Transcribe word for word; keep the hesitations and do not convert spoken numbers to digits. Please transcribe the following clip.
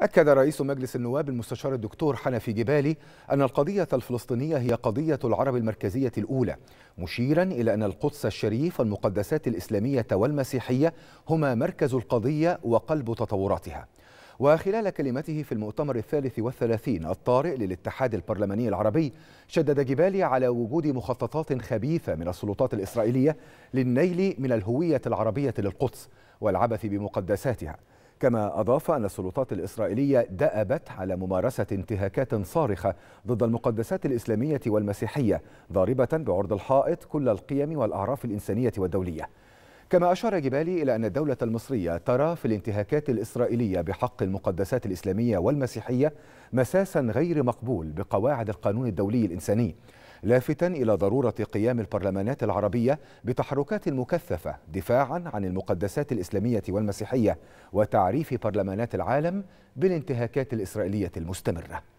أكد رئيس مجلس النواب المستشار الدكتور حنفي جبالي أن القضية الفلسطينية هي قضية العرب المركزية الأولى، مشيرا إلى أن القدس الشريف والمقدسات الإسلامية والمسيحية هما مركز القضية وقلب تطوراتها. وخلال كلمته في المؤتمر الثالث والثلاثين الطارئ للاتحاد البرلماني العربي، شدد جبالي على وجود مخططات خبيثة من السلطات الإسرائيلية للنيل من الهوية العربية للقدس والعبث بمقدساتها. كما أضاف أن السلطات الإسرائيلية دأبت على ممارسة انتهاكات صارخة ضد المقدسات الإسلامية والمسيحية، ضاربة بعرض الحائط كل القيم والأعراف الإنسانية والدولية. كما أشار جبالي إلى أن الدولة المصرية ترى في الانتهاكات الإسرائيلية بحق المقدسات الإسلامية والمسيحية مساسا غير مقبول بقواعد القانون الدولي الإنساني، لافتا إلى ضرورة قيام البرلمانات العربية بتحركات مكثفة دفاعا عن المقدسات الإسلامية والمسيحية وتعريف برلمانات العالم بالانتهاكات الإسرائيلية المستمرة.